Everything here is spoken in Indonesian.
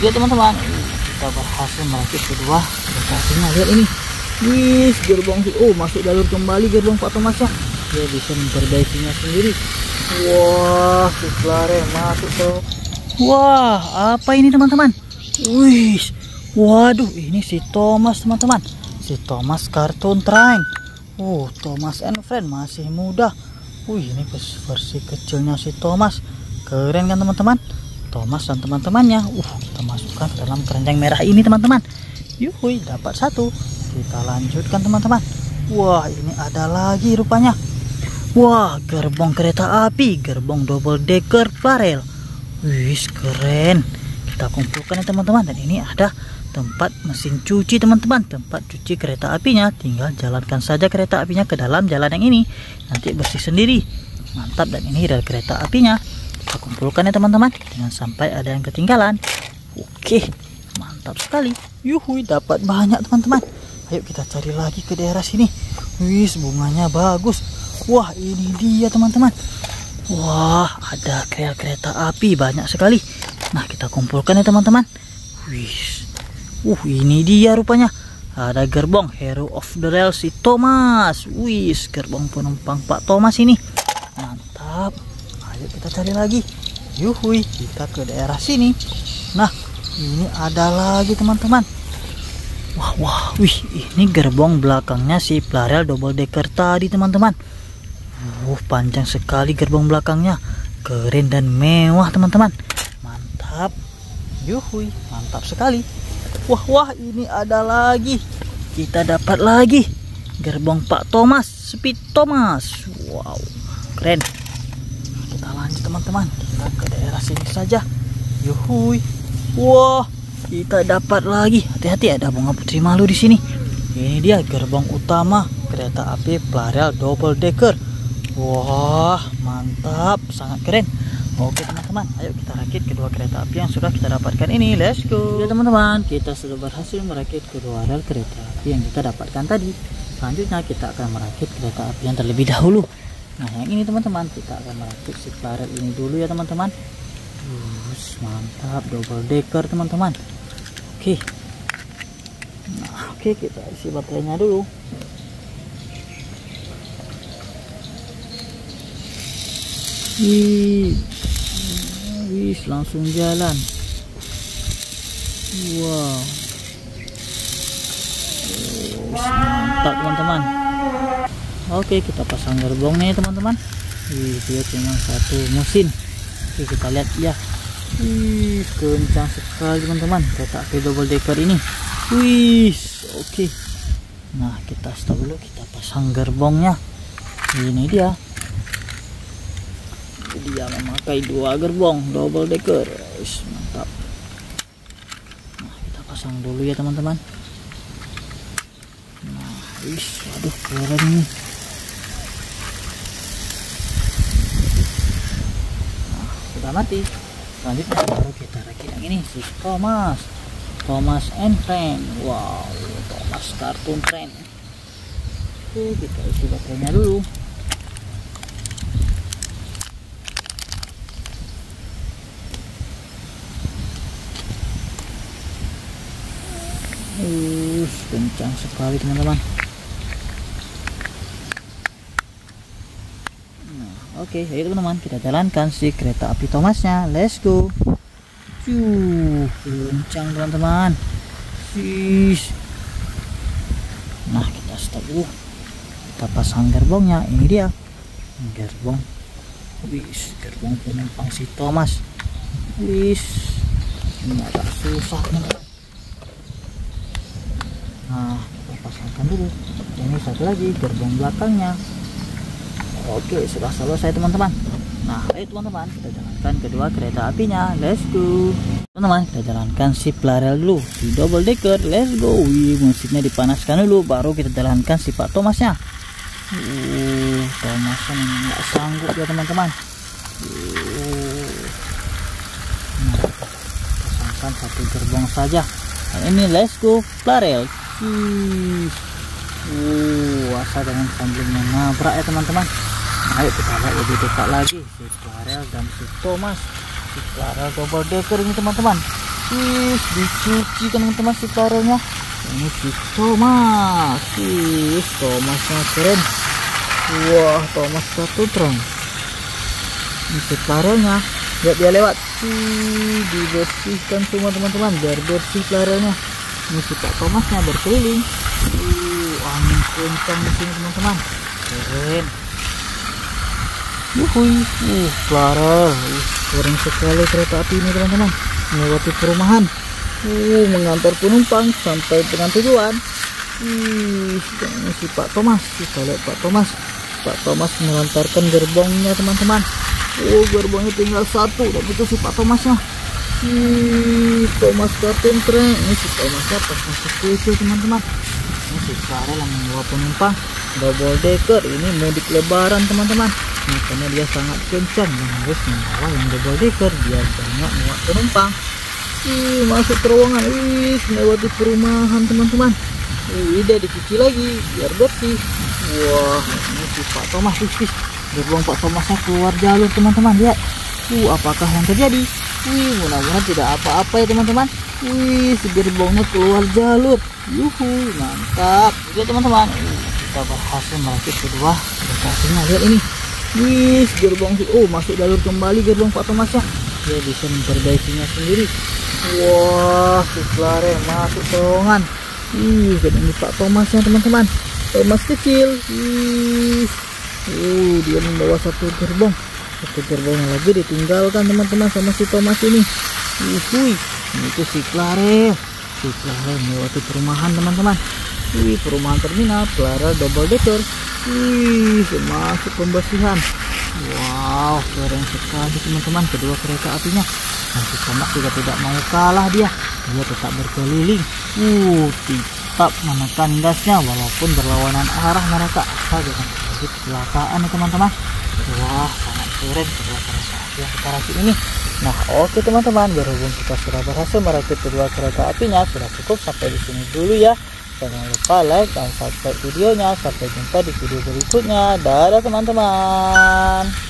juga teman-teman. Kita berhasil merakit kedua lokasinya. Lihat ini, wih, gerbong sih. Oh, masuk jalur kembali gerbong Pak Thomas ya. Dia bisa memperbaikinya sendiri. Wah, si Plarail masuk tuh. Wah, apa ini teman-teman? Wih, waduh, ini si Thomas teman-teman. Si Thomas kartun train. Thomas and Friends masih muda. Wih, ini versi kecilnya si Thomas. Keren kan teman-teman? Thomas dan teman-temannya. Kita masukkan ke dalam keranjang merah ini teman-teman. Yuhui, dapat satu. Kita lanjutkan teman-teman. Wah, ini ada lagi rupanya. Wah, gerbong kereta api, gerbong double decker Plarail. Wih, keren. Kita kumpulkan ya teman-teman. Dan ini ada tempat mesin cuci teman-teman, tempat cuci kereta apinya. Tinggal jalankan saja kereta apinya ke dalam jalan yang ini, nanti bersih sendiri. Mantap. Dan ini rel kereta apinya. Kita kumpulkan ya teman-teman, jangan sampai ada yang ketinggalan. Oke, mantap sekali. Yuhui, dapat banyak teman-teman. Ayo kita cari lagi ke daerah sini. Wih, bunganya bagus. Wah, ini dia teman-teman. Wah, ada kereta api banyak sekali. Nah, kita kumpulkan ya teman-teman. Wih, ini dia rupanya. Ada gerbong Hero of the Rails si Thomas. Wih, gerbong penumpang Pak Thomas ini. Mantap. Ayo kita cari lagi. Yuhui, kita ke daerah sini. Nah, ini ada lagi teman-teman. Wah, wih, ini gerbong belakangnya si Plarail double decker tadi teman-teman. Panjang sekali gerbong belakangnya. Keren dan mewah teman-teman. Mantap. Yuhui, mantap sekali. Wah, ini ada lagi. Kita dapat lagi gerbong Pak Thomas, Speed Thomas. Wow, keren. Kita lanjut teman-teman, kita ke daerah sini saja. Yuhui. Wah, kita dapat lagi. Hati-hati, ada bunga putri malu di sini. Ini dia gerbong utama kereta api Plarail double decker. Wah, mantap, sangat keren. Oke teman-teman, ayo kita rakit kedua kereta api yang sudah kita dapatkan ini. Let's go. Ya teman-teman, kita sudah berhasil merakit kedua rel kereta api yang kita dapatkan tadi. Selanjutnya kita akan merakit kereta api yang terlebih dahulu. Nah, yang ini teman-teman, kita akan merakit si Plarail ini dulu ya teman-teman. Mantap, double decker teman-teman. Oke. Nah, oke, kita isi baterainya dulu. Wih, langsung jalan. Wow, mantap teman-teman. Oke, kita pasang gerbongnya teman-teman. Dia cuma satu mesin. Oke, kita lihat ya. Kencang sekali teman-teman kereta api double decker ini. Oke. Nah, kita stop dulu, kita pasang gerbongnya. Ini dia. Dia memakai dua gerbong double decker. Mantap. Nah, kita pasang dulu ya teman-teman. Nah, aduh, keren nih. Nah, sudah mati. Selanjutnya baru kita rakit yang ini, si Thomas, Thomas and Friends. Wow, Thomas kartun train. Oke, kita isi baterainya dulu. Kencang sekali teman-teman. Nah, oke, ayo teman-teman, kita jalankan si kereta api Thomasnya. Let's go. Kencang teman-teman. Nah, kita stop dulu. Kita pasang gerbongnya. Ini dia gerbong. Gerbong penumpang si Thomas. Ini agak susah teman-teman. Nah, kita pasangkan dulu. Ini satu lagi gerbong belakangnya. Oke, sudah selesai teman-teman. Nah, ayo teman-teman, kita jalankan kedua kereta apinya. Let's go. Teman-teman, kita jalankan si Plarail dulu, si double decker. Let's go. Mesinnya dipanaskan dulu, baru kita jalankan si Pak Thomasnya. Thomasnya nggak sanggup ya teman-teman. Nah, pasangkan satu gerbong saja. Nah, ini let's go Plarail. Asal dengan sambil menabrak ya teman-teman. Nah, ayo kita lihat lebih dekat lagi si Plarail dan si Thomas, si Plarail double decker ini teman-teman. Wih, dicuci teman-teman si Plarailnya. Ini si Thomas. Wih, Thomasnya keren. Wah, Thomas satu terang. Ini si Plarailnya. Lihat dia lewat. Wih, dibersihkan semua teman-teman. Biar bersih Plarailnya. Ini si Pak Thomasnya berkeliling. Wih, angin kencang di sini teman-teman. Keren. Wuhui, Plarail. Keren sekali kereta api ini teman-teman. Melewati perumahan, mengantar penumpang sampai dengan tujuan. Si Pak Thomas, kita lihat Pak Thomas. Pak Thomas melontarkan gerbongnya teman-teman. Gerbongnya tinggal satu, tapi itu si Pak Thomasnya. Thomas kapten keren. Ini si Thomasnya persis kecil teman-teman. Ini si Plarail yang membawa penumpang double decker. Ini mudik lebaran teman-teman. Makanya dia sangat kencang dan harus membawa yang double decker. Dia banyak muat penumpang. Masuk terowongan, melewati perumahan teman-teman. Dia dicuci lagi biar bersih. Wah, ini si Pak Thomas. Gerbong Pak Thomasnya keluar jalur teman-teman. Lihat, apakah yang terjadi? Mudah-mudahan tidak apa-apa ya teman-teman. Gerbongnya keluar jalur. Yuhu, mantap. Oke teman-teman, kita berhasil merakit kedua kertasnya. Lihat ini. Wih, gerbong masuk jalur kembali gerbong Pak Thomasnya. Dia bisa memperbaikinya sendiri. Wah, si Plarail masuk terowongan. Ini Pak Thomasnya teman-teman. Thomas kecil. Dia membawa satu gerbong. Satu gerbong lagi ditinggalkan teman-teman sama si Thomas ini. Itu si Plarail. Si Plarail melewati perumahan teman-teman. Perumahan terminal Plarail double decker. Masuk pembersihan. Wow, keren sekali teman-teman kedua kereta apinya. Nanti Thomas juga tidak mau kalah dia. Dia tetap berkeliling. Tetap menekan gasnya walaupun berlawanan arah mereka. Asal jangan terjadi kecelakaan ya teman-teman. Wah, sangat keren kedua kereta api yang kita rakit ini. Nah, oke teman-teman, berhubung kita sudah berhasil merakit kedua kereta apinya, sudah cukup sampai di sini dulu ya. Jangan lupa like dan subscribe videonya. Sampai jumpa di video berikutnya. Dadah teman-teman.